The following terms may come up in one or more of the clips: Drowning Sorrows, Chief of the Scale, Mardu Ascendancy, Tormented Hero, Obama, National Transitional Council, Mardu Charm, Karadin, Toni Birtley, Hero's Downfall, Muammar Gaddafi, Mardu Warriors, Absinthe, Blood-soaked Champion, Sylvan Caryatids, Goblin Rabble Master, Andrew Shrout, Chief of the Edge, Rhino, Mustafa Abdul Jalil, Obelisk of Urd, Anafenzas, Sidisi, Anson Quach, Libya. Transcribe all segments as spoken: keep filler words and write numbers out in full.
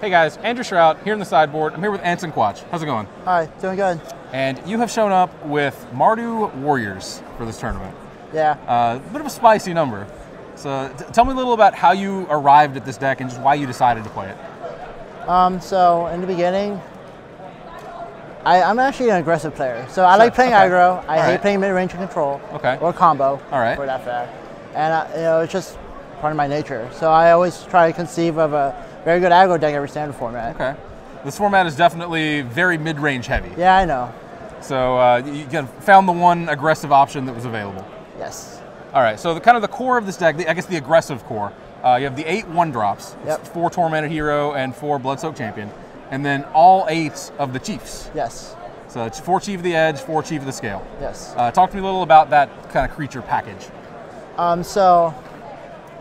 Hey guys, Andrew Shrout here in the sideboard. I'm here with Anson Quach. How's it going? Hi, doing good. And you have shown up with Mardu Warriors for this tournament. Yeah. Uh, bit of a spicy number. So t tell me a little about how you arrived at this deck and just why you decided to play it. Um, so in the beginning, I, I'm actually an aggressive player. So I sure. like playing okay. aggro. I All hate right. playing mid-range and control. Okay. Or combo. All right. For that fact. And I, you know, it's just part of my nature. So I always try to conceive of a very good aggro deck every standard format. Okay. This format is definitely very mid-range heavy. Yeah, I know. So uh, you kind of found the one aggressive option that was available. Yes. All right, so the kind of the core of this deck, the, I guess the aggressive core, uh, you have the eight one-drops, yep. four Tormented Hero and four Blood-soaked Champion, and then all eight of the Chiefs. Yes. So it's four Chief of the Edge, four Chief of the Scale. Yes. Uh, talk to me a little about that kind of creature package. Um, so,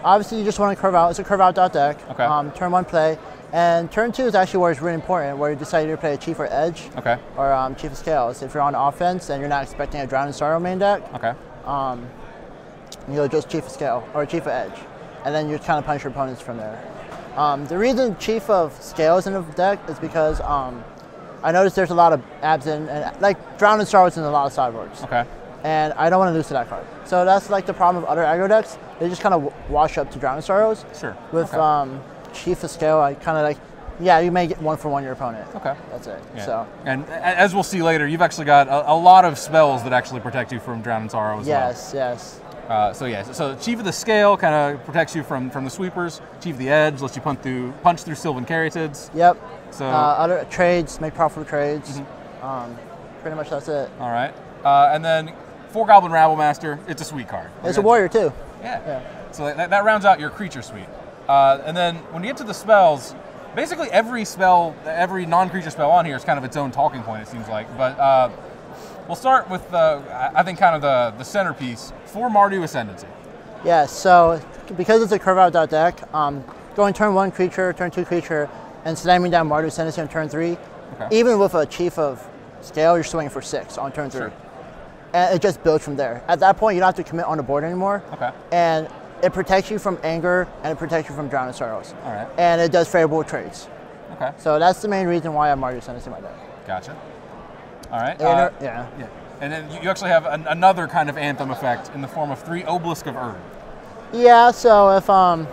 obviously, you just want to curve out. It's a curve out dot deck. Okay. Um, turn one play, and turn two is actually where it's really important, where you decide to play a Chief or Edge, okay, or um, Chief of Scales. If you're on offense and you're not expecting a Drowning Sorrow main deck, okay, um, you'll just Chief of Scale or Chief of Edge, and then you kind of punish your opponents from there. Um, the reason Chief of Scales in the deck is because um, I noticed there's a lot of Absinthe and like Drowning Sorrows in a lot of sideboards. Okay. And I don't want to lose to that card. So that's like the problem of other aggro decks. They just kind of wash up to Drowning Sorrows. Sure. With okay. um, Chief of Scale, I kind of like, yeah, you may get one for one your opponent. Okay. That's it. Yeah. So. And as we'll see later, you've actually got a, a lot of spells that actually protect you from Drowning Sorrows as yes, well. Yes, yes. Uh, so yeah, so Chief of the Scale kind of protects you from, from the sweepers. Chief of the Edge lets you punch through, punch through Sylvan Caryatids. Yep. So uh, other trades, make profitable trades. Mm-hmm. um, pretty much that's it. All right. Uh, and then for Goblin Rabble Master, it's a sweet card. It's a warrior too. Yeah. yeah. So that, that rounds out your creature suite. Uh, and then when you get to the spells, basically every spell, every non-creature spell on here is kind of its own talking point, it seems like. But uh, we'll start with, uh, I think, kind of the, the centerpiece for Mardu Ascendancy. Yeah, so because it's a curve out deck, um, going turn one creature, turn two creature, and slamming down Mardu Ascendancy on turn three, okay. even with a Chief of Scale, you're swinging for six on turn three. Sure. And it just builds from there. At that point, you don't have to commit on the board anymore. Okay. And it protects you from anger, and it protects you from Drowning Sorrows. All right. And it does favorable trades. Okay. So that's the main reason why I'm Mardu Ascendancy in my deck. Gotcha. All right. And uh, yeah. yeah. And then you actually have an, another kind of anthem effect in the form of three Obelisk of Urd. Yeah. So if um,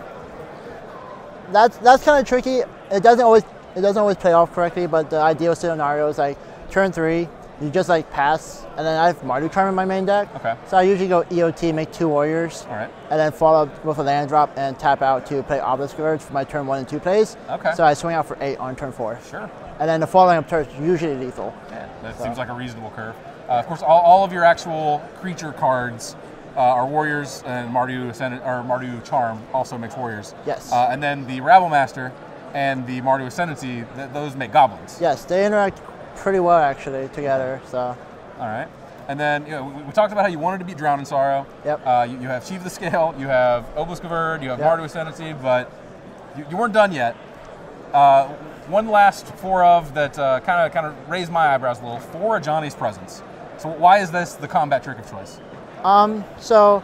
that's that's kind of tricky. It doesn't always it doesn't always play off correctly, but the ideal scenario is like turn three. You just like pass, and then I have Mardu Charm in my main deck. Okay. So I usually go E O T, make two warriors, all right. and then follow up with a land drop and tap out to play Obelisk of Urd for my turn one and two plays. Okay. So I swing out for eight on turn four. Sure. And then the following up turn is usually lethal. Yeah, that so. seems like a reasonable curve. Uh, of course, all, all of your actual creature cards uh, are warriors, and Mardu Ascend or Mardu Charm also makes warriors. Yes. Uh, and then the Rabble Master and the Mardu Ascendancy, th those make goblins. Yes, they interact pretty well actually together. So, all right, and then you know, we, we talked about how you wanted to beat Drown in Sorrow. Yep. Uh, you, you have Chief of the Scale, you have Obelisk of Urd, you have yep. Mardu Ascendancy, but you, you weren't done yet. Uh, one last four of that kind of kind of raised my eyebrows a little. Four of Johnny's Presence. So why is this the combat trick of choice? Um, so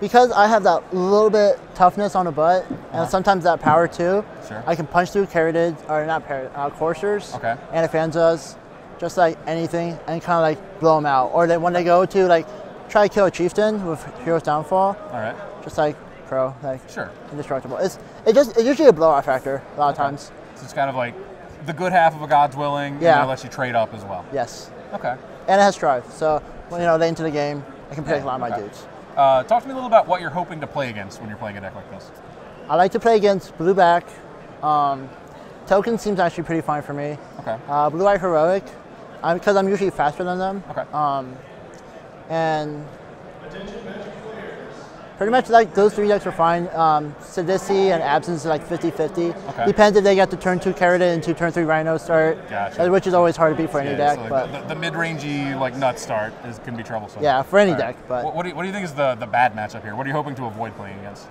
because I have that little bit toughness on the butt, and uh-huh. sometimes that power too. Sure. I can punch through Karadin, or not uh, coursers, okay, Anafenzas. Just like anything, and kind of like blow them out. Or then when they go to like try to kill a chieftain with Hero's Downfall. All right. Just like pro, like sure, indestructible. It's it just it's usually a blowout factor a lot okay. of times. So it's kind of like the good half of a God's Willing. Yeah. And it lets you trade up as well. Yes. Okay. And it has drive, so when, you know late into the game, I can protect yeah. a lot of okay. my dudes. Uh, talk to me a little about what you're hoping to play against when you're playing a deck like this. I like to play against blue back. Um, token seems actually pretty fine for me. Okay. Uh, blue eye heroic. Because I'm, I'm usually faster than them. Okay. Um, and pretty much like those three decks are fine. Um, Sidisi and Absinthe are like fifty fifty. Okay. Depends if they get the turn two Karadin and two turn three Rhino start, gotcha. Which is always hard to beat for yeah, any deck. So like but the, the mid-rangey like nut start is can be troublesome. Yeah, for any right. deck. But what, what, do you, what do you think is the, the bad matchup here? What are you hoping to avoid playing against?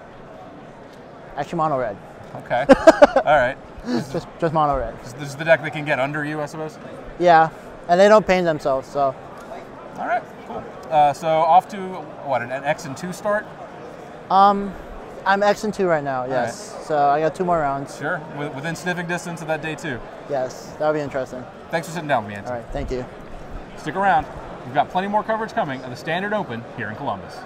Actually, mono red. Okay. All right. Just just mono red. This is the deck that can get under you, I suppose. Yeah. And they don't paint themselves, so. All right, cool. Uh, so off to, what, an X and two start? Um, I'm X and two right now, yes. Right. So I got two more rounds. Sure, within sniffing distance of that day two. Yes, that'll be interesting. Thanks for sitting down with me, Anson. All right, thank you. Stick around. We've got plenty more coverage coming of the Standard Open here in Columbus.